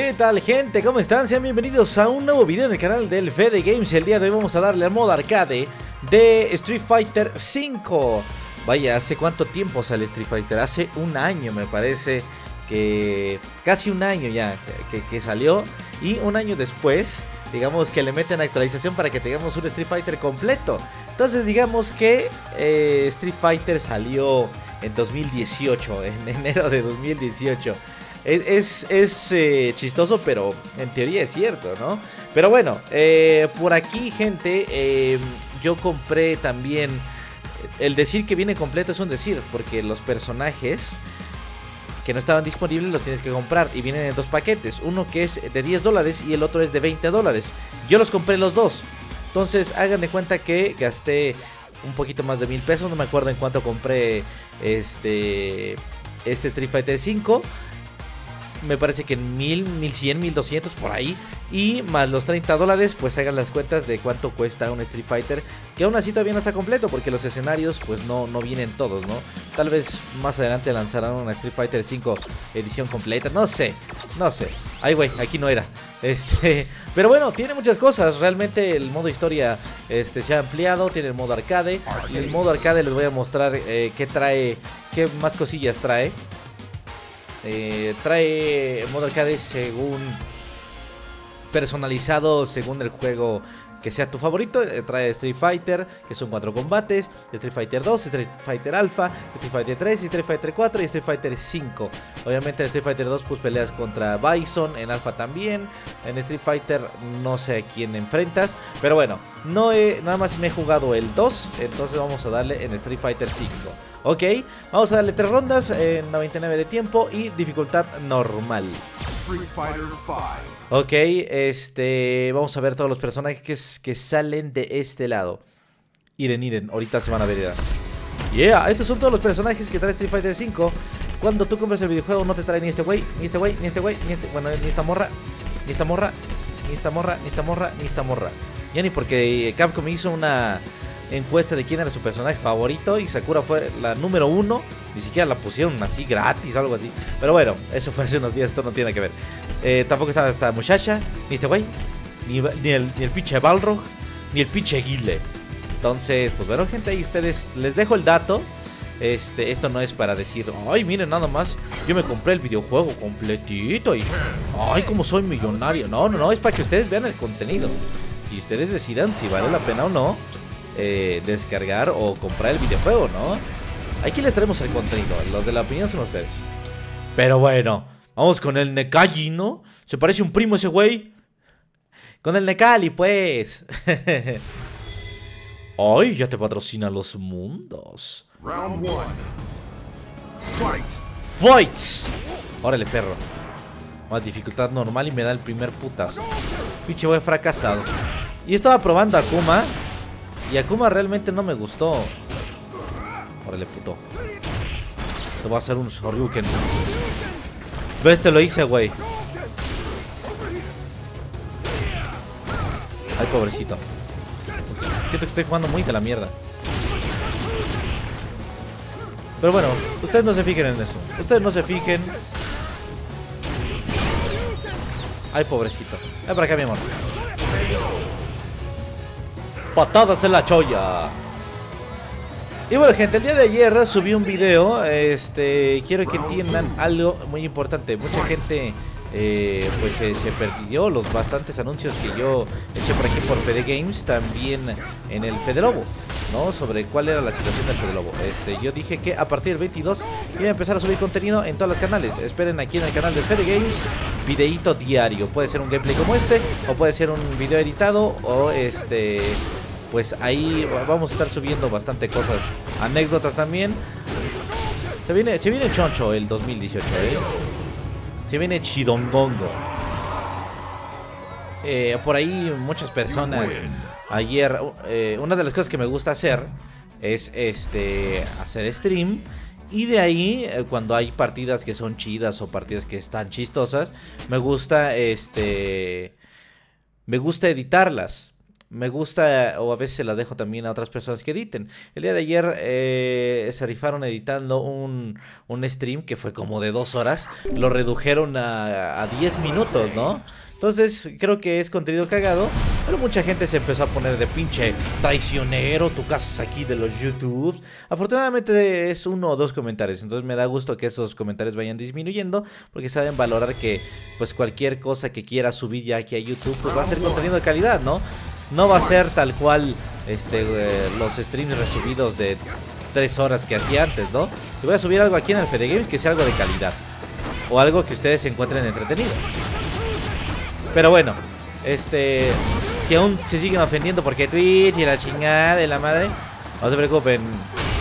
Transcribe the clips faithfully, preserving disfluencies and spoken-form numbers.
¿Qué tal, gente? ¿Cómo están? Sean bienvenidos a un nuevo video en el canal del Fede Games. El día de hoy vamos a darle al modo arcade de Street Fighter cinco. Vaya, ¿hace cuánto tiempo sale Street Fighter? Hace un año, me parece que... casi un año ya que, que salió. Y un año después, digamos que le meten actualización para que tengamos un Street Fighter completo. Entonces, digamos que eh, Street Fighter salió en dos mil dieciocho, en enero de dos mil dieciocho. Es, es, es eh, chistoso, pero en teoría es cierto, ¿no? Pero bueno, eh, por aquí, gente, eh, yo compré también... El decir que viene completo es un decir, porque los personajes que no estaban disponibles los tienes que comprar. Y vienen en dos paquetes, uno que es de diez dólares y el otro es de veinte dólares. Yo los compré los dos. Entonces hagan de cuenta que gasté un poquito más de mil pesos. No me acuerdo en cuánto compré este, este Street Fighter cinco. Me parece que en mil, mil cien, mil doscientos por ahí. Y más los treinta dólares, pues hagan las cuentas de cuánto cuesta un Street Fighter. Que aún así todavía no está completo porque los escenarios pues no, no vienen todos, ¿no? Tal vez más adelante lanzarán una Street Fighter cinco edición completa. No sé, no sé. Ay, güey, aquí no era. Este, pero bueno, tiene muchas cosas. Realmente el modo historia este, se ha ampliado. Tiene el modo arcade. Y el modo arcade les voy a mostrar eh, qué trae, qué más cosillas trae. Eh, trae modo arcade según personalizado según el juego que sea tu favorito. eh, Trae Street Fighter, que son cuatro combates, Street Fighter dos, Street Fighter Alpha, Street Fighter tres, Street Fighter cuatro y Street Fighter cinco. Obviamente en Street Fighter dos pues peleas contra Bison, en Alpha también. En Street Fighter no sé a quién enfrentas, pero bueno, no he, nada más me he jugado el dos. Entonces vamos a darle en Street Fighter cinco. Ok, vamos a darle tres rondas en eh, noventa y nueve de tiempo y dificultad normal. Street Fighter cinco. Ok, este, vamos a ver todos los personajes que, que salen de este lado. Iren, Iren, ahorita se van a ver ya. Yeah, estos son todos los personajes que trae Street Fighter cinco. Cuando tú compras el videojuego no te trae ni este güey, ni este güey, ni este güey, ni este, bueno, ni esta morra, ni esta morra, ni esta morra, ni esta morra, ni esta morra. Ya ni porque Capcom hizo una encuesta de quién era su personaje favorito y Sakura fue la número uno. Ni siquiera la pusieron así gratis, algo así. Pero bueno, eso fue hace unos días, esto no tiene que ver. eh, Tampoco estaba esta muchacha, ni este güey, ni, ni el, ni el pinche Balrog, ni el pinche Guile. Entonces, pues bueno, gente, ahí ustedes, les dejo el dato. Este, esto no es para decir, ay, miren nada más, yo me compré el videojuego completito y ay, como soy millonario. No, no, no, es para que ustedes vean el contenido y ustedes decidan si vale la pena o no. Eh, descargar o comprar el videojuego, ¿no? Aquí les traemos el contenido, los de la opinión son ustedes. Pero bueno, vamos con el Necalli, ¿no? Se parece un primo ese güey. Con el Necalli, pues. Ay, ya te patrocina los mundos. Round one. Fight. Fights. Órale, perro. Más dificultad normal y me da el primer putazo. Pinche güey fracasado. Y estaba probando a Akuma. Y Akuma realmente no me gustó. Órale, puto. Esto va a ser un Shoryuken. ¿Ves? Te lo hice, güey. Ay, pobrecito. Siento que estoy jugando muy de la mierda. Pero bueno, ustedes no se fijen en eso. Ustedes no se fijen. Ay, pobrecito. Ven para acá, mi amor. Patadas en la cholla. Y bueno, gente, el día de ayer subí un video. Este, quiero que entiendan algo muy importante. Mucha gente eh, pues se, se perdió los bastantes anuncios que yo eché por aquí por Fede Games, también en el Fede Lobo, ¿no? Sobre cuál era la situación del Fede Lobo. Este, yo dije que a partir del veintidós iba a empezar a subir contenido en todos los canales. Esperen aquí en el canal de Fede Games videíto diario. Puede ser un gameplay como este, o puede ser un video editado, o este... pues ahí vamos a estar subiendo bastante cosas. Anécdotas también. Se viene, se viene choncho el dos mil dieciocho, ¿eh? Se viene chidongongo. Eh, por ahí muchas personas... Ayer... Eh, una de las cosas que me gusta hacer es este... hacer stream. Y de ahí, eh, cuando hay partidas que son chidas o partidas que están chistosas, me gusta este... me gusta editarlas. me gusta o a veces se la dejo también a otras personas que editen. El día de ayer eh, se rifaron editando un, un stream que fue como de dos horas. Lo redujeron a diez minutos, ¿no? Entonces creo que es contenido cagado, pero mucha gente se empezó a poner de pinche traicionero, tu casa es aquí de los YouTube. Afortunadamente es uno o dos comentarios, entonces me da gusto que esos comentarios vayan disminuyendo, porque saben valorar que pues cualquier cosa que quiera subir ya aquí a YouTube pues va a ser contenido de calidad, ¿no? No va a ser tal cual este, eh, los streams resubidos de tres horas que hacía antes, ¿no? Si voy a subir algo aquí en el Fede Games, que sea algo de calidad o algo que ustedes encuentren entretenido. Pero bueno, este, si aún se siguen ofendiendo porque Twitch y la chingada de la madre, no se preocupen,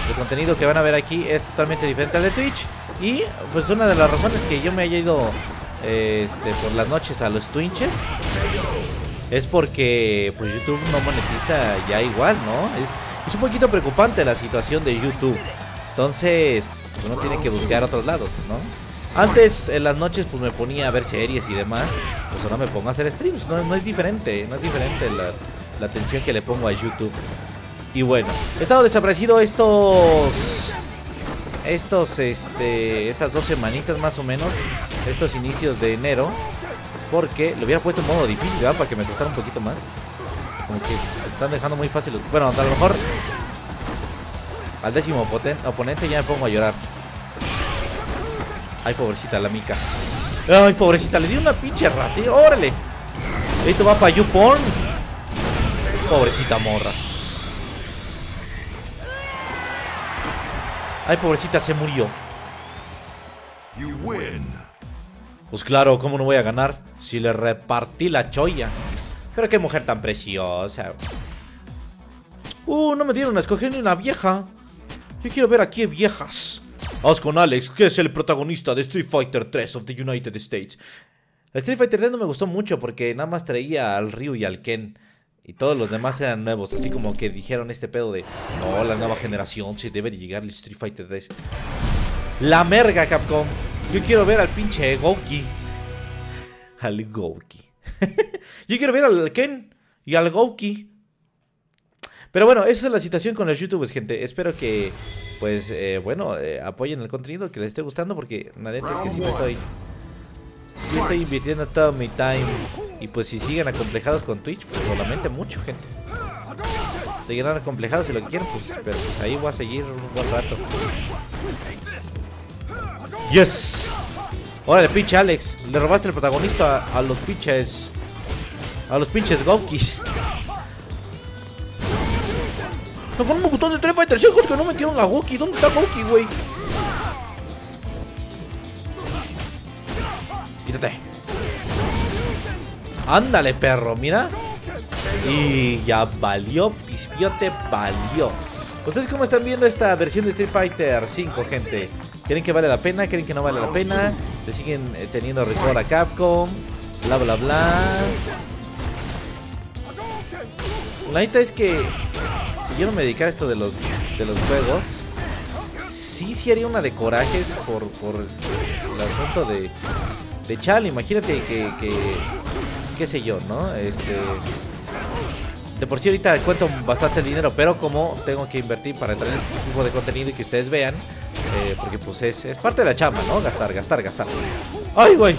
el contenido que van a ver aquí es totalmente diferente al de Twitch. Y pues una de las razones que yo me haya ido este, por las noches a los Twitches es porque pues YouTube no monetiza ya igual, ¿no? Es, es un poquito preocupante la situación de YouTube. Entonces uno tiene que buscar otros lados, ¿no? Antes, en las noches, pues me ponía a ver series y demás. Pues ahora me pongo a hacer streams. No, no es diferente, no es diferente la, la atención que le pongo a YouTube. Y bueno, he estado desaparecido estos... Estos, este... Estas dos semanitas más o menos. Estos inicios de enero. Porque lo hubiera puesto en modo difícil, ¿verdad? Para que me costara un poquito más. Como que están dejando muy fácil los... Bueno, a lo mejor... Al décimo oponente ya me pongo a llorar. Ay, pobrecita la mica. Ay, pobrecita, le di una pinche ratilla. Órale. Esto va para YouPorn. Pobrecita morra. Ay, pobrecita, se murió. Pues claro, ¿cómo no voy a ganar? Si le repartí la cholla. Pero qué mujer tan preciosa. Uh, no me dieron a escoger ni una vieja. Yo quiero ver aquí viejas. Vamos con Alex, que es el protagonista de Street Fighter tres of the United States. Street Fighter tres no me gustó mucho porque nada más traía al Ryu y al Ken. Y todos los demás eran nuevos, así como que dijeron este pedo de... No, la nueva generación, se debe de llegar el Street Fighter tres. La merga, Capcom. Yo quiero ver al pinche Gouki. Al Gouki. Yo quiero ver al Ken y al Gouki. Pero bueno, esa es la situación con los youtubers, gente. Espero que... Pues, eh, bueno, eh, apoyen el contenido que les esté gustando, porque la neta es que sí me estoy sí estoy invirtiendo todo mi time. Y pues si siguen acomplejados con Twitch, pues lo lamento mucho, gente. Seguirán acomplejados si lo que quieren, pues, pero pues ahí voy a seguir un buen rato. ¡Yes! ¡Órale, pinche Alex! Le robaste el protagonista a, a los pinches... A los pinches Goukis. No, no me gustó de Street Fighter cinco, es que no metieron la Gouki. ¿Dónde está Gouki, güey? Quítate. Ándale, perro, mira. Y ya valió, pispiote, valió. ¿Ustedes cómo están viendo esta versión de Street Fighter cinco, gente? ¿Creen que vale la pena? ¿Creen que no vale la pena? ¿Le siguen teniendo rencor a Capcom? Bla, bla, bla. La neta es que... Si yo no me dedicara a esto de los, de los juegos, sí, sí haría una de corajes por, por el asunto de, de chale. Imagínate que, que, qué sé yo, ¿no? Este, de por sí ahorita cuento bastante dinero, pero como tengo que invertir para traer este tipo de contenido y que ustedes vean, eh, porque pues es, es parte de la chamba, ¿no? Gastar, gastar, gastar. ¡Ay, güey!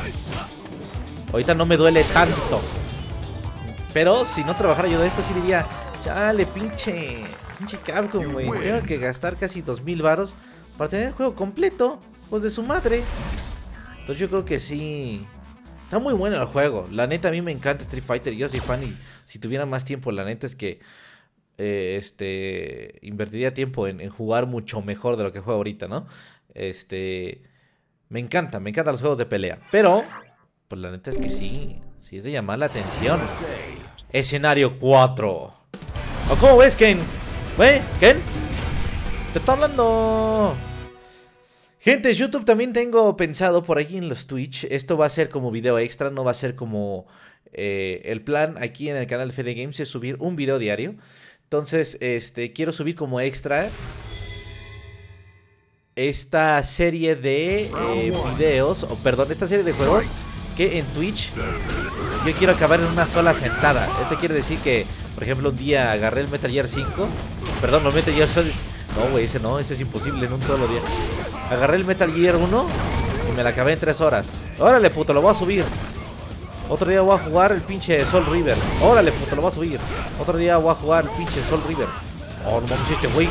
Ahorita no me duele tanto. Pero si no trabajara yo de esto, sí diría... Chale, pinche, pinche Capcom, güey. Tengo que gastar casi dos mil varos para tener el juego completo. Pues de su madre. Entonces yo creo que sí. Está muy bueno el juego. La neta, a mí me encanta Street Fighter. Yo soy fan y si tuviera más tiempo, la neta es que eh, este invertiría tiempo en, en jugar mucho mejor de lo que juego ahorita, ¿no? Este, me encanta, me encantan los juegos de pelea. Pero, pues la neta es que sí. Sí es de llamar la atención. Escenario cuatro. ¿O cómo ves, Ken? ¿Eh? ¿Ken? Te está hablando. Gente, YouTube también tengo pensado por aquí en los Twitch. Esto va a ser como video extra, no va a ser como... Eh, el plan aquí en el canal Fede Games es subir un video diario. Entonces, este, quiero subir como extra esta serie de eh, videos, o perdón, esta serie de juegos que en Twitch yo quiero acabar en una sola sentada. Esto quiere decir que, por ejemplo, un día agarré el Metal Gear cinco. Perdón, no Metal Gear Solid. No, güey, ese no, ese es imposible en un solo día. Agarré el Metal Gear uno y me la acabé en tres horas. Órale, puto, lo voy a subir. Otro día voy a jugar el pinche Soul Reaver. Órale, puto, lo voy a subir. Otro día voy a jugar el pinche Soul Reaver. Oh, no mames, este güey.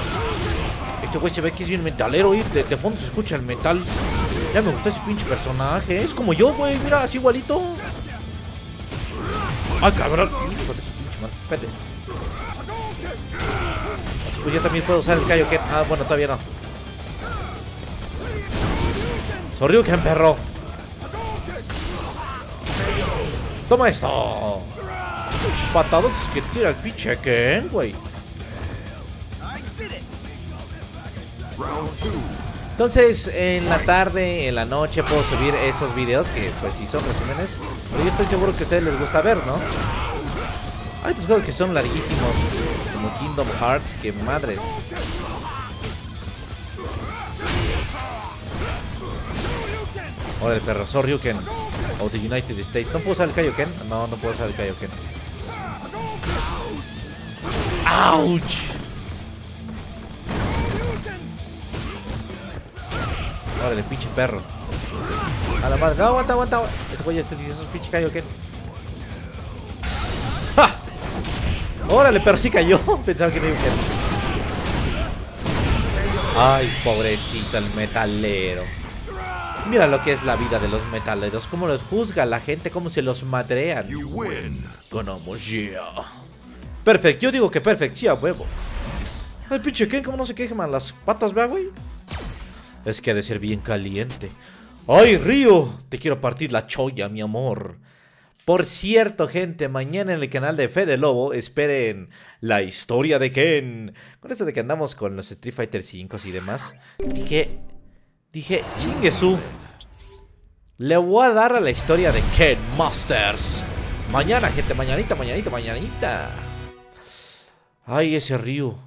Este güey se ve que es bien metalero, y de, de fondo se escucha el metal. Ya me gusta ese pinche personaje. Es como yo, güey, mira, así igualito. Ay, cabrón. Hijo de su pinche madre. Espérate. Así pues yo también puedo usar el Kaioken. Ah, bueno, todavía no. Shoryuken, perro. Toma esto. Los patados que tira el pinche Ken, güey. Entonces, en la tarde, en la noche puedo subir esos videos que, pues, sí son resúmenes, pero yo estoy seguro que a ustedes les gusta ver, ¿no? Hay otros juegos que son larguísimos, como Kingdom Hearts, que madres. Hola, el perro, Shoryuken of the United States. ¿No puedo usar el Kaioken? No, no puedo usar el Kaioken. ¡Auch! Órale, pinche perro. A la madre. No, aguanta, aguanta. Ese güey ya está diciendo esos pinches Kaioken. ¡Ja! Órale, perro, sí cayó. Pensaba que no iba a caer. Ay, pobrecito el metalero. Mira lo que es la vida de los metaleros. Cómo los juzga la gente, cómo se los madrean. Ganamos, yeah. Perfecto, yo digo que perfección, sí, huevo. Ay, pinche Ken, cómo no se queman las patas, vea, güey. Es que ha de ser bien caliente. ¡Ay, Ryu! Te quiero partir la cholla, mi amor. Por cierto, gente, mañana en el canal de Fede Lobo, esperen la historia de Ken. Con esto de que andamos con los Street Fighter cinco y demás, dije, dije, chinguesú, le voy a dar a la historia de Ken Masters. Mañana, gente, mañanita, mañanita, mañanita. Ay, ese Ryu.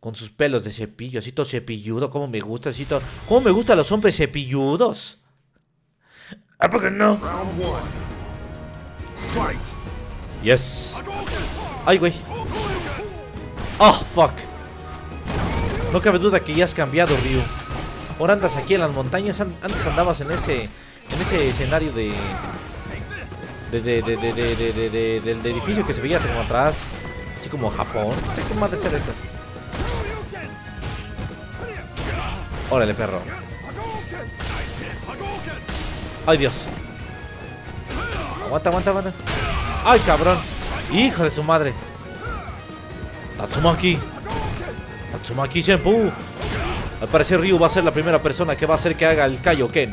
Con sus pelos de cepillo, así todo cepilludo, como me gusta, así todo... ¿Cómo me gustan los hombres cepilludos? ¿A poco no? Yes. Ay, güey. Oh, fuck. No cabe duda que ya has cambiado, Ryu. Ahora andas aquí en las montañas, antes andabas en ese... En ese escenario de... De, de, de, de, de, de, de, de, de, de edificio que se veía como atrás. Así como Japón. ¿Qué más de ser eso? Órale, perro. Ay, Dios. Aguanta, aguanta, aguanta. Ay, cabrón. Hijo de su madre. Tatsumaki. Tatsumaki Senpu. Al parecer Ryu va a ser la primera persona que va a hacer que haga el Kaioken.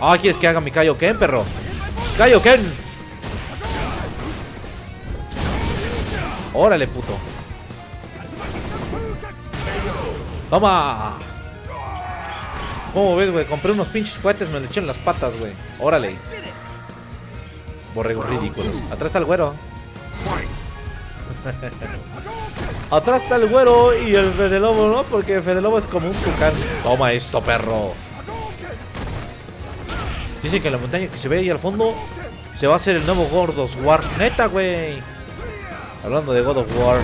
Ah, ¿quieres que haga mi Kaioken, perro? Kaioken. Órale, puto. ¡Toma! ¿Cómo ves, güey? Compré unos pinches cohetes, me lo eché en las patas, güey. Órale. Borregos ridículos. Atrás está el güero. Atrás está el güero y el Fede Lobo, ¿no? Porque Fede Lobo es como un tucán. Toma esto, perro. Dicen que la montaña que se ve ahí al fondo se va a hacer el nuevo God of War. Neta, güey. Hablando de God of War.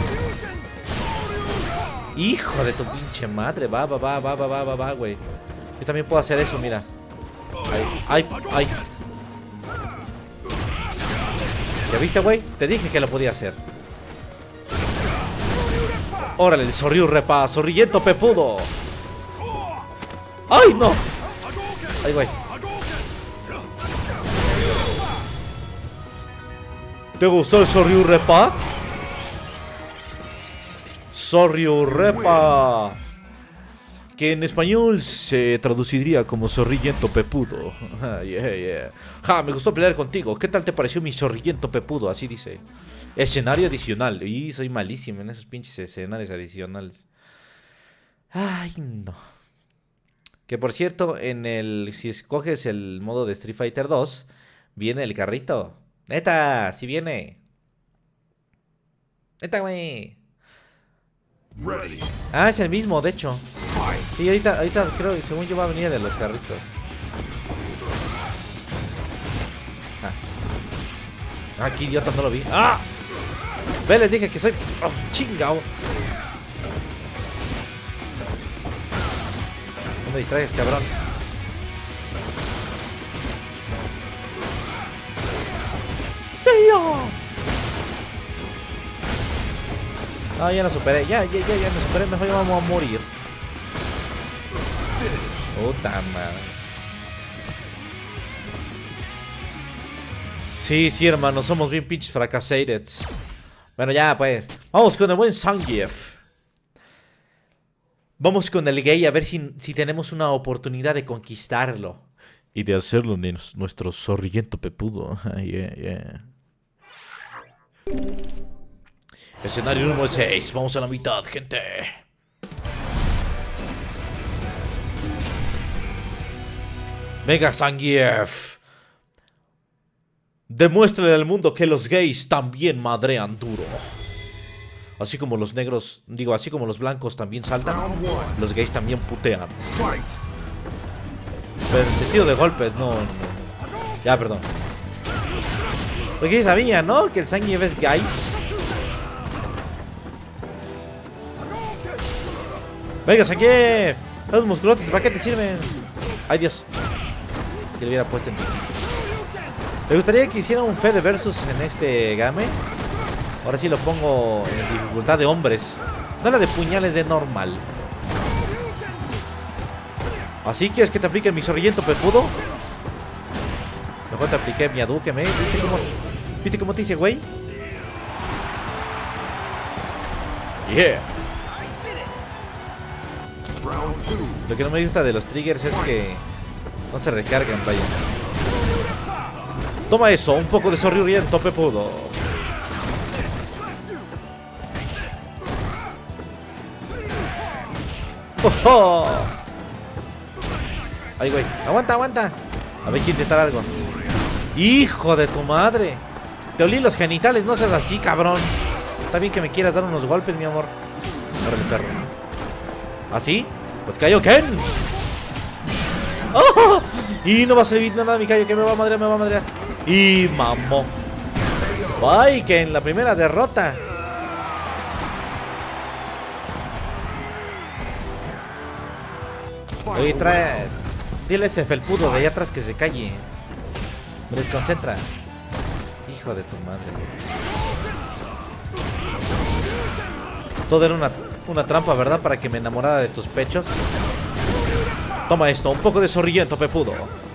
Hijo de tu pinche madre, va, va, va, va, va, va, va, va, güey. Yo también puedo hacer eso, mira. Ay, ay, ay. ¿Ya viste, güey? Te dije que lo podía hacer. Órale, el Sorriu repa, sorrillento pepudo. ¡Ay, no! Ay, güey. ¿Te gustó el Sorriu repa? Sorriu repa, que en español se traduciría como zorrillento pepudo. Yeah, yeah. Ja, me gustó pelear contigo. ¿Qué tal te pareció mi zorrillento pepudo? Así dice. Escenario adicional. Y soy malísimo en esos pinches escenarios adicionales. Ay, no. Que por cierto, en el si escoges el modo de Street Fighter dos, viene el carrito. Neta, si viene. Neta, güey. Ah, es el mismo, de hecho. Sí, ahorita, ahorita creo, según yo va a venir de los carritos. Ah, qué idiota, no lo vi. ¡Ah! Ve, les dije que soy... Oh, chingao. No me distraigas, cabrón. ¡Sí! Ah, ya la superé. Ya, ya, ya, ya me superé. Mejor ya vamos a morir. Puta madre. Sí, sí, hermano. Somos bien pinches fracasados. Bueno, ya, pues. Vamos con el buen Zangief. Vamos con el gay a ver si, si tenemos una oportunidad de conquistarlo. Y de hacerlo en nuestro sorriento pepudo. Yeah, yeah. Escenario número seis. Vamos a la mitad, gente. Mega Zangief. Demuéstrale al mundo que los gays también madrean duro. Así como los negros, digo, así como los blancos también saltan, los gays también putean. Pero el sentido de golpes, no, no. Ya, perdón. Porque sabía, ¿no? Que el Zangief es gays. Venga, Zangief. Los musculotes, ¿para qué te sirven? Ay, Dios. Que le hubiera puesto en ti. Me gustaría que hiciera un Fede versus en este game. Ahora sí lo pongo en dificultad de hombres. No la de puñales de normal. ¿Así quieres que te aplique mi sorriento pepudo? Mejor te apliqué mi aduque, ¿me? ¿Viste cómo, ¿Viste cómo te hice, güey? Yeah. Lo que no me gusta de los triggers es que no se recargan, vaya. Toma eso, un poco de sorriento pepudo. Oh, oh. Ay, güey. Aguanta, aguanta. A ver, hay que intentar algo. ¡Hijo de tu madre! Te olí los genitales, no seas así, cabrón. Está bien que me quieras dar unos golpes, mi amor. Órale, perro. ¿Así? Pues Kaioken. ¡Oh! Y no va a servir nada, mi Kaioken. Me va a madrear, me va a madrear. Y mamó. Ay, que en la primera derrota. Oye, trae. Dile ese felpudo de allá atrás que se calle. Me desconcentra. Hijo de tu madre. Todo era una, una trampa, ¿verdad? Para que me enamorara de tus pechos. Toma esto, un poco de sorriento pepudo. Un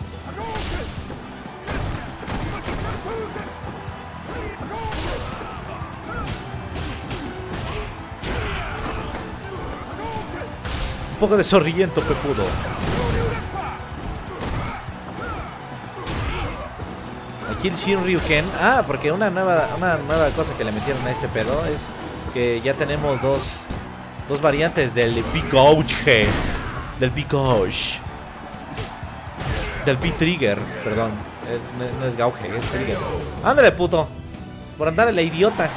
poco de sorriento pepudo. Aquí el Shoryuken. Ah, porque una nueva, una nueva cosa que le metieron a este pedo es que ya tenemos dos dos variantes del Bigouge. Del Bigouge. Del B-Trigger. Perdón. No, no es Gauge, es Trigger. Ándale, puto. Por andar a la idiota.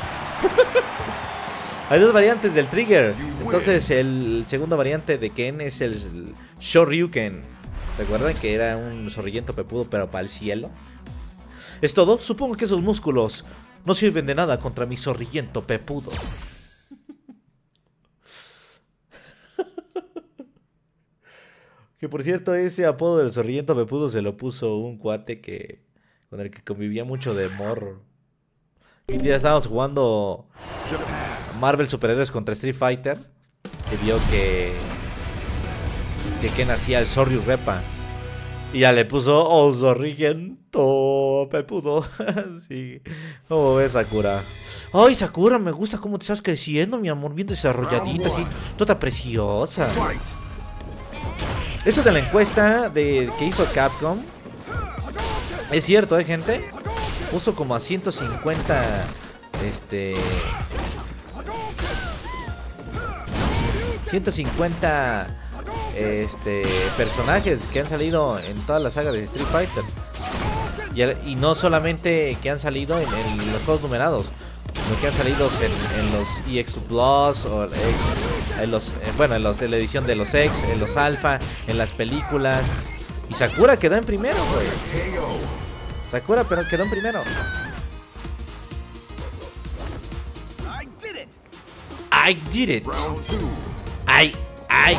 Hay dos variantes del Trigger. Entonces el segundo variante de Ken es el Shoryuken. ¿Se acuerdan que era un sorriento pepudo pero para el cielo? ¿Es todo? Supongo que esos músculos no sirven de nada contra mi sorriento pepudo. Que por cierto, ese apodo del sorriento pepudo se lo puso un cuate que con el que convivía mucho de morro. Y un día estábamos jugando Marvel Super Heroes contra Street Fighter. Que vio que... Que Ken hacía el Sorryu Repa. Y ya le puso... Oh, sorriento pepudo. Sí. ¿Cómo ves, Sakura? Ay, Sakura, me gusta cómo te estás creciendo, mi amor. Bien desarrolladita, así. Toda preciosa. Eso de la encuesta de, que hizo Capcom. Es cierto, ¿eh, gente? Puso como a ciento cincuenta... Este... ciento cincuenta este, personajes que han salido en toda la saga de Street Fighter. Y, el, y no solamente que han salido en, en los juegos numerados, sino que han salido en, en los E X Plus, o en los, bueno, en los de la edición de los X, en los Alpha, en las películas. Y Sakura quedó en primero, güey. Sakura pero quedó en primero. I did it. I, I.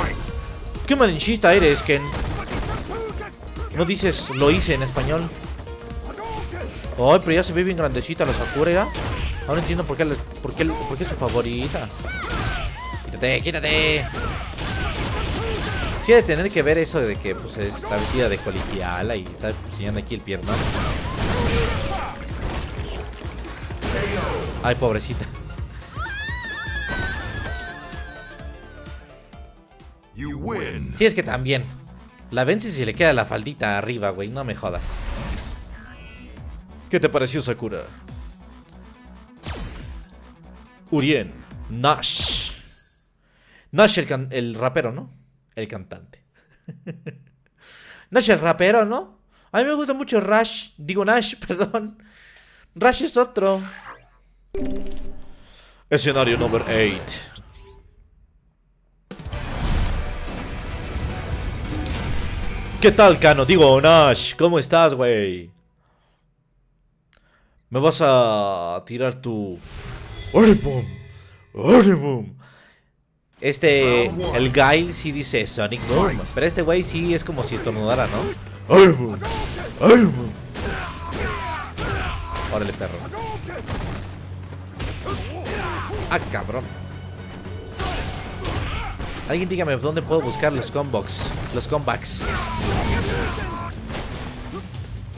Qué malinchista eres, Ken. No dices lo hice en español. Ay, oh, pero ya se ve bien grandecita la Sakura. Ahora entiendo por qué, por qué, por qué es su favorita. Quítate, quítate. Sí, de tener que ver eso de que pues está vestida de colegiala y está enseñando aquí el pierna. Ay, pobrecita. Sí, es que también. La vences y le queda la faldita arriba, güey. No me jodas. ¿Qué te pareció, Sakura? Urien. Nash. Nash el, can el rapero, ¿no? El cantante. Nash el rapero, ¿no? A mí me gusta mucho Rush. Digo Nash, perdón. Rush es otro. Escenario número ocho. ¿Qué tal, Kano? Digo, Nash, ¿cómo estás, güey? Me vas a tirar tu... ¡Oribum! ¡Oribum! Este... El guy sí dice Sonic Boom, pero este güey sí es como si estornudara, ¿no? ¡Oribum! ¡Oribum! Órale, perro. ¡Ah, cabrón! Alguien dígame dónde puedo buscar los comebacks. Los comebacks.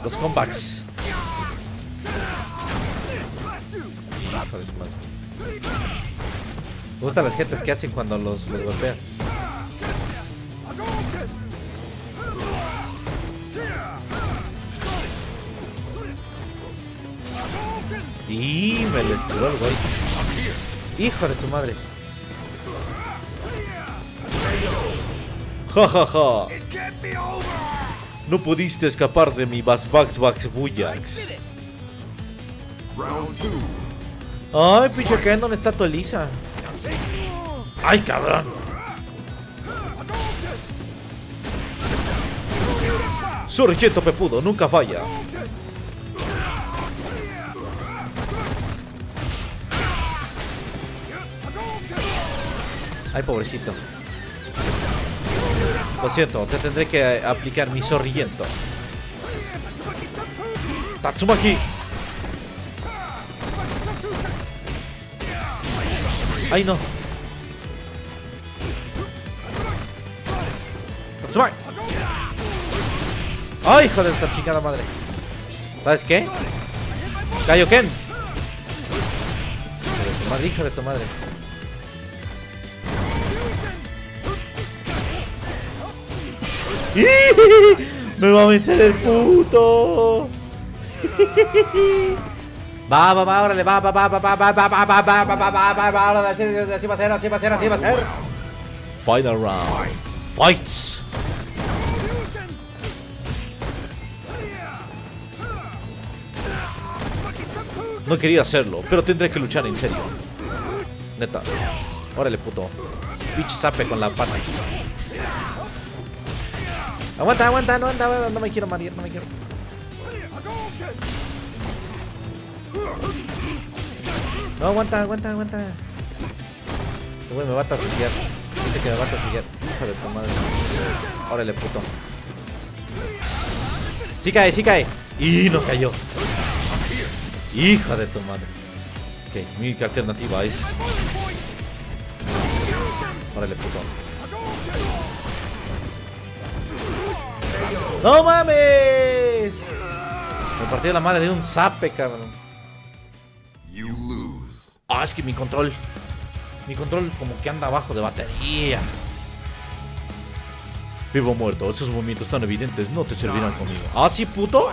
Los comebacks. Me gustan las gentes que hacen cuando los, los golpean. Y me les tiró el güey. Hijo de su madre. Ja, ja, ja. No pudiste escapar de mi Bax Bax Bax Buyax. Ay, pinche Ken, ¿dónde está tu Elisa? Ay, cabrón. Sargento Pepudo, nunca falla. Ay, pobrecito. Lo siento, te tendré que aplicar mi sorriento. ¡Tatsumaki! ¡Ay, no! ¡Tatsumaki! ¡Ay, hijo de esta chingada madre! ¿Sabes qué? ¡Kaioken! ¡Hijo de tu madre! Me va a vencer el puto. Va, va, va, órale, va, va, va, va, va, va, va, va, va, va, va, va, va, va, órale, así va a ser, así va a ser, así va a ser. Final round. Fights. No quería hacerlo, pero tendré que luchar en serio. Neta. Órale, puto. Pinche zape con la pata. Aguanta, aguanta, no anda, no, no me quiero marear, no me quiero. No, aguanta, aguanta, aguanta. Este güey me va a tartillar. Dice que me va a tartillar. Hijo de tu madre. Órale, puto. Sí cae, sí cae. Y no cayó. Hijo de tu madre. Ok, mi alternativa es. Órale, puto. ¡No mames! Me partí la madre de un zape, cabrón. Ah, oh, es que mi control. Mi control como que anda abajo de batería. Vivo o muerto, esos movimientos tan evidentes no te servirán conmigo. ¿Ah, sí, puto?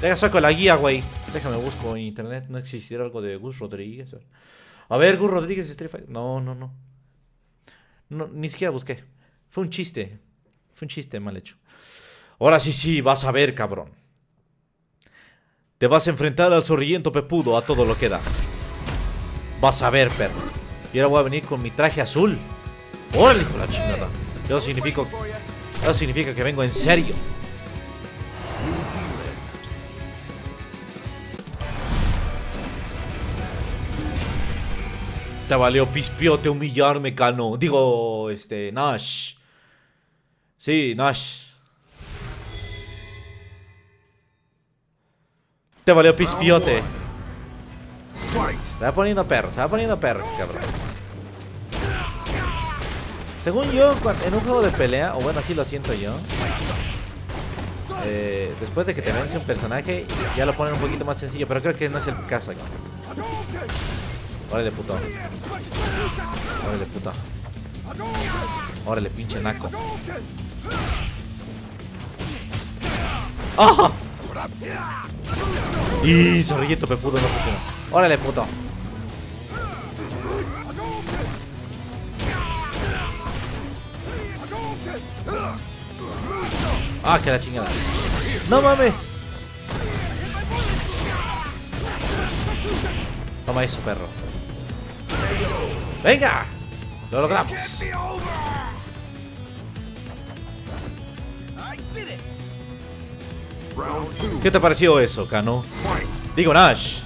Deja, saco la guía, güey. Déjame, busco en internet. No existirá algo de Gus Rodríguez. A ver, Gus Rodríguez Street Fighter. No, no, no, no. Ni siquiera busqué. Fue un chiste. Fue un chiste mal hecho. Ahora sí, sí, vas a ver, cabrón. Te vas a enfrentar al sorriento pepudo a todo lo que da. Vas a ver, perro. Y ahora voy a venir con mi traje azul. ¡Órale, hijo de la chingada! Eso significa, eso significa que vengo en serio. Te valió pispiote humillarme, Cano. Digo, este, Nash. Sí, Nash. Te valió pispiote. Se va poniendo perro, se va poniendo perro, cabrón. Según yo, en un juego de pelea, o bueno, así lo siento yo, eh, después de que te vence un personaje, ya lo ponen un poquito más sencillo, pero creo que no es el caso aquí. Órale, puto. Órale, puto. Órale, pinche naco. ¡Oh! Y zorrillito pepudo no funciona. Órale, puto. Ah, que la chingada. No mames. Toma eso, perro. Venga. Lo logramos. ¿Qué te pareció eso, Kano? Digo, Nash.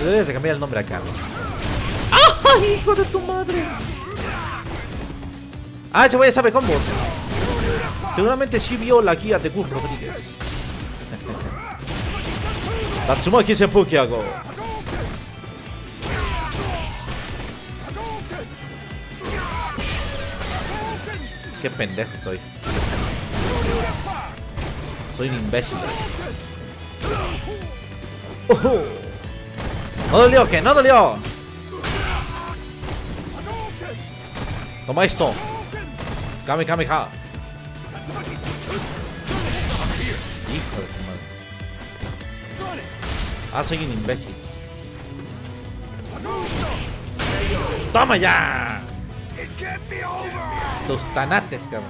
Deberías de cambiar el nombre a Kano. ¡Ay, hijo de tu madre! Ah, ese güey sabe combos. Seguramente sí vio la guía de Gus Rodríguez. Tatsumaki Senpuki hago. Qué pendejo estoy. Soy un imbécil. Uh-huh. No dolió, que no dolió. Toma esto. Kame Kame Ha. Hijo de tu madre. Ah, soy un imbécil. Toma ya. Tus tanates, cabrón.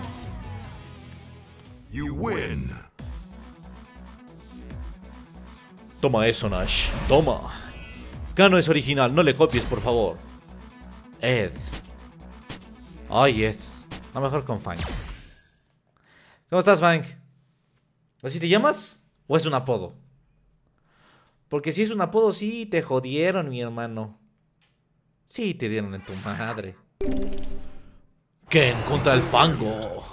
You win. Toma eso, Nash. Toma. Kano es original. No le copies, por favor. Ed. Ay, Ed. A lo mejor con Fank. ¿Cómo estás, Fank? ¿Así te llamas? ¿O es un apodo? Porque si es un apodo, sí te jodieron, mi hermano. Sí te dieron en tu madre. Ken contra el fango.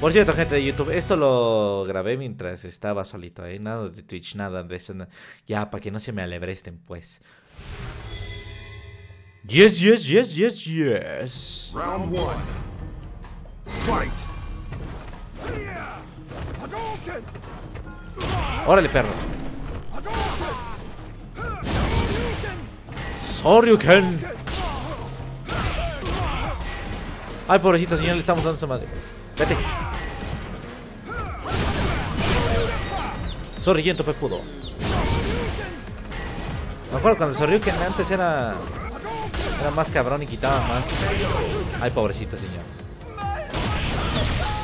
Por cierto, gente de YouTube, esto lo grabé mientras estaba solito, ¿eh? Nada de Twitch, nada de eso. No. Ya, para que no se me alebresten, pues. Yes, yes, yes, yes, yes. Round one. Fight. Órale, perro. Shoryuken. Ay, pobrecito señor, le estamos dando su madre. Vete. Zorrillento pepudo. Me acuerdo cuando el Shoryuken antes era... Era más cabrón y quitaba más. Ay, pobrecito señor.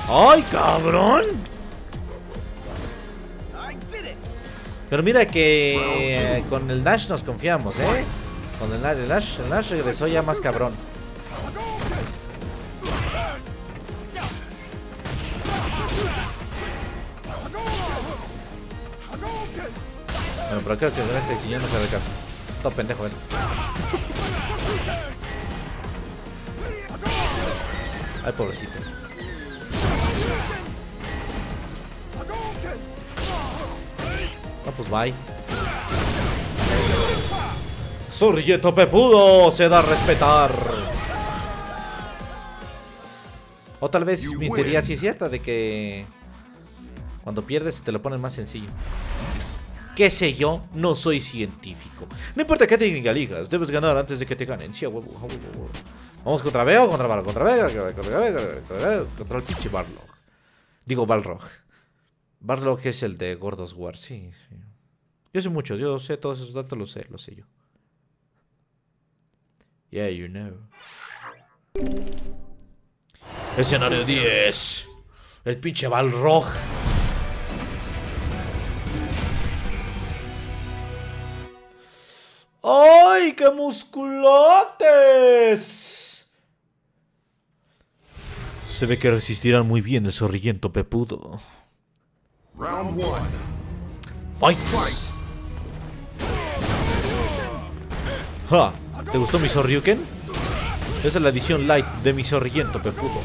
¡Ay, cabrón! Pero mira que... Eh, con el Nash nos confiamos, ¿eh? Con el Nash, el Nash, el Nash regresó ya más cabrón. Bueno, pero creo que con este señor no se da caso. Todo pendejo, ¿eh? Ay, pobrecito. No, pues bye. Zorrillito pepudo se da a respetar. O tal vez mi teoría sí es cierta de que cuando pierdes te lo ponen más sencillo. ¿Qué sé yo? No soy científico. No importa qué técnica elijas, debes ganar antes de que te ganen. Sí, huevo, huevo. Vamos contra Veo, contra Balrog, contra Veo, contra Veo, contra el pinche Balrog. Digo Balrog. Balrog es el de God of War, sí, sí. Yo sé mucho, yo sé todos esos datos, lo sé, lo sé yo. Yeah, you know. Escenario diez. El pinche Balrog. ¡Ay, qué musculotes! Se ve que resistirán muy bien el zorrillento pepudo. Round one. Fights. Ja. ¿Te gustó mi Shoryuken? Esa es la edición light de mi Shoryuken, tope puto.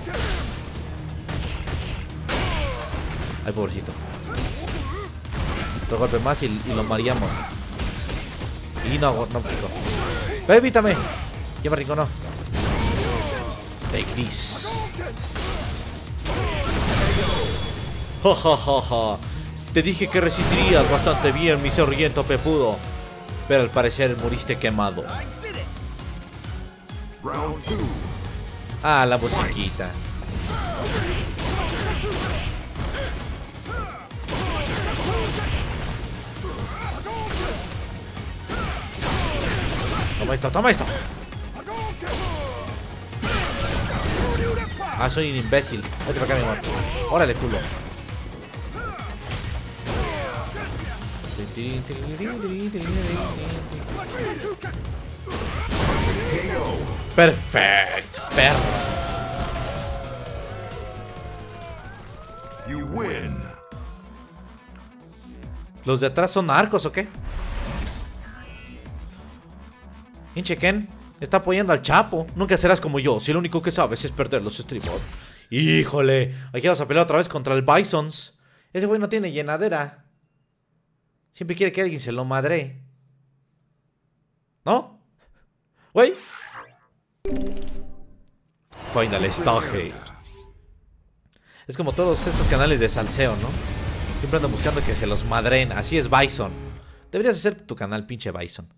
Ay, pobrecito. Dos golpes más y, y lo mareamos. Y no, no picó. ¡Evítame! Ya me arrinconó. Take this. Ja, ja, ja, ja. Te dije que resistirías bastante bien, mi sorriento pepudo. Pero al parecer moriste quemado. Ah, la musiquita. Toma esto, toma esto. Ah, soy un imbécil. Vete para acá, mi amor. Órale, culo. Perfecto, perro. You win. ¿Los de atrás son narcos o qué? Hinche Ken está apoyando al Chapo. Nunca serás como yo, si lo único que sabes es perder los streambots. ¡Híjole! Aquí vamos a pelear otra vez contra el Bisons. Ese güey no tiene llenadera. Siempre quiere que alguien se lo madre. ¿No? Güey. Final Stage. Es como todos estos canales de salseo, ¿no? Siempre andan buscando que se los madren. Así es Bison. Deberías hacerte tu canal, pinche Bison.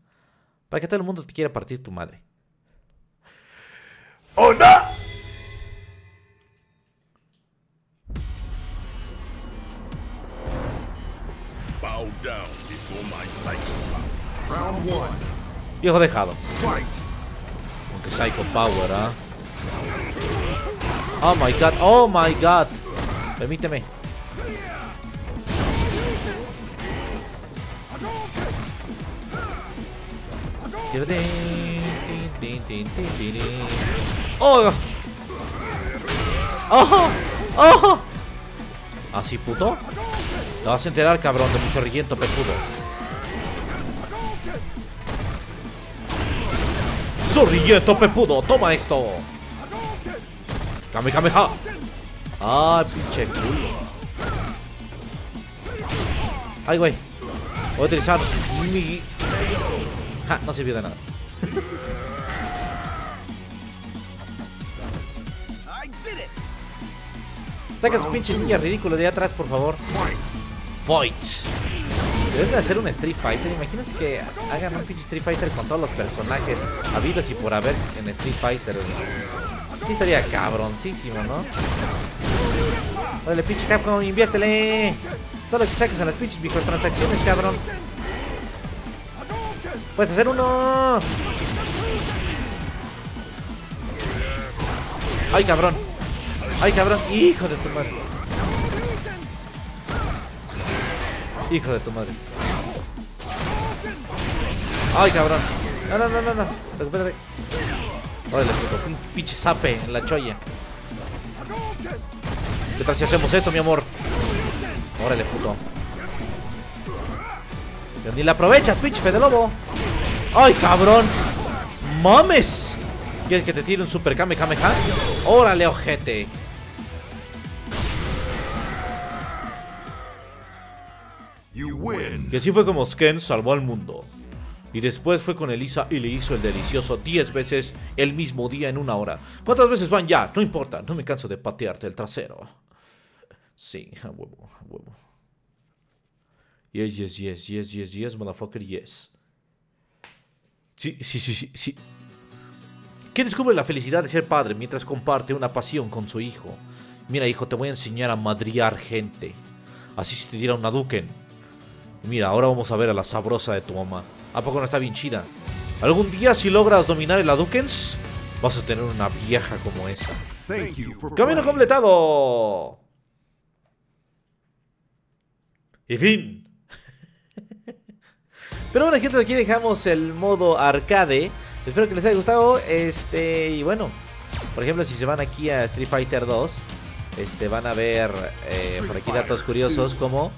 Para que todo el mundo te quiera partir tu madre. ¡Oh, no! Viejo dejado. Aunque Psycho Power, ¿ah? ¿eh? Oh my god, oh my god. Permíteme. ¡Oh! ¡Oh! ¡Oh! ¿Así, puto? Te vas a enterar, cabrón, de mi sorriento pepudo. ¡Sorriento pepudo! ¡Toma esto! ¡Kame, kame, ja! ¡Ah, pinche culo! ¡Ay, güey! Voy a utilizar mi... Ja, no sirvió de nada. Saca su pinche niña ridículo de allá atrás, por favor. Fights. Deben de hacer un Street Fighter. Imagínense que hagan un pinche Street Fighter con todos los personajes habidos y por haber en Street Fighter. Aquí estaría cabroncísimo, ¿no? Dale, pinche Capcom, inviértele. Todo lo que saques a las pinches microtransacciones, cabrón. ¡Puedes hacer uno! ¡Ay, cabrón! ¡Ay, cabrón! ¡Hijo de tu madre! ¡Hijo de tu madre! ¡Ay, cabrón! ¡No, no, no, no! no. ¡Recupérate! ¡Órale, puto! ¡Un pinche zape en la cholla! ¿Qué tal si hacemos esto, mi amor? ¡Órale, puto! Pero ni la aprovechas, pinche Fede Lobo. ¡Ay, cabrón! ¡Mames! ¿Quieres que te tire un super Kamehameha? ¡Órale, ojete! You win. Y así fue como Ken salvó al mundo. Y después fue con Elisa y le hizo el delicioso diez veces el mismo día en una hora. ¿Cuántas veces van ya? No importa, no me canso de patearte el trasero. Sí, a huevo, a huevo. Yes, yes, yes, yes, yes, yes, motherfucker, yes. Sí, sí, sí, sí, sí. ¿Quién descubre la felicidad de ser padre mientras comparte una pasión con su hijo? Mira, hijo, te voy a enseñar a madriar gente. Así si te diera una duken. Mira, ahora vamos a ver a la sabrosa de tu mamá. ¿A poco no está bien chida? Algún día, si logras dominar el adukens, vas a tener una vieja como esa. ¡Camino completado! Y fin. Pero bueno, gente, aquí dejamos el modo arcade. Espero que les haya gustado. Este, y bueno, por ejemplo, si se van aquí a Street Fighter dos, este, van a ver eh, por aquí datos curiosos como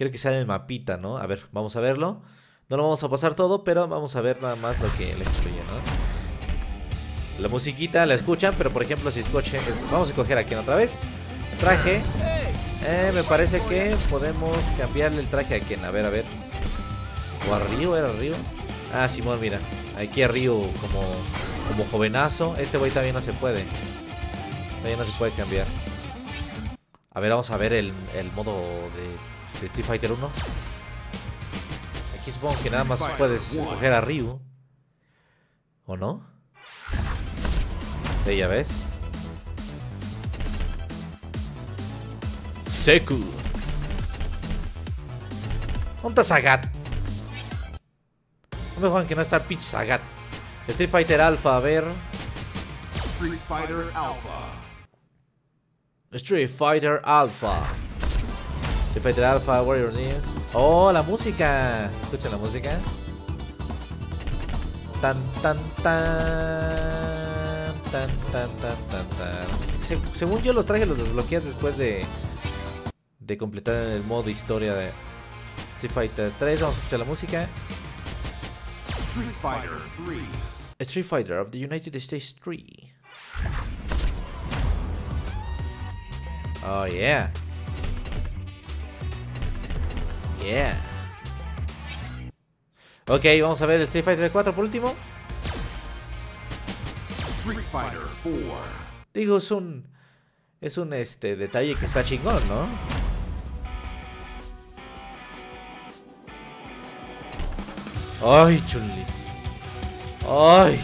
Quiero que sea en el mapita, ¿no? A ver, vamos a verlo. No lo vamos a pasar todo, pero vamos a ver nada más lo que le incluye, ¿no? La musiquita la escuchan, pero por ejemplo si escuchen... Vamos a escoger aquí otra vez. Traje. Eh, me parece que podemos cambiarle el traje a Ken. A ver, a ver. ¿O a Ryu? ¿Era Ryu? Ah, Simón, mira. Aquí a Ryu como, como jovenazo. Este güey también no se puede. También no se puede cambiar. A ver, vamos a ver el, el modo de, de Street Fighter uno. Aquí supongo que nada más puedes escoger a Ryu. ¿O no? Sí, ya ves. Seku. ¿Dónde está Sagat? No me juegan que no está el pinche Sagat. Street Fighter Alpha, a ver. Street Fighter Alpha. Street Fighter Alpha. Street Fighter Alpha, Warrior News. Oh, la música. Escuchen la música. Tan, tan, tan. Tan, tan, tan, tan, tan. Se, según yo, los trajes los desbloqueas después de. De completar el modo historia de Street Fighter tres. Vamos a escuchar la música. Street Fighter tres. Street Fighter of the United States three. Oh yeah. Yeah. Ok, vamos a ver el Street Fighter cuatro por último. Street Fighter cuatro. Digo, es un es un este detalle que está chingón, ¿no? Ay, Chun-Li. Ay.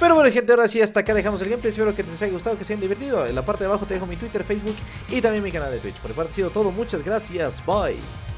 Pero bueno, gente, ahora sí, hasta acá dejamos el gameplay. Espero que les haya gustado, que se hayan divertido. En la parte de abajo te dejo mi Twitter, Facebook y también mi canal de Twitch. Por mi parte ha sido todo, muchas gracias, bye.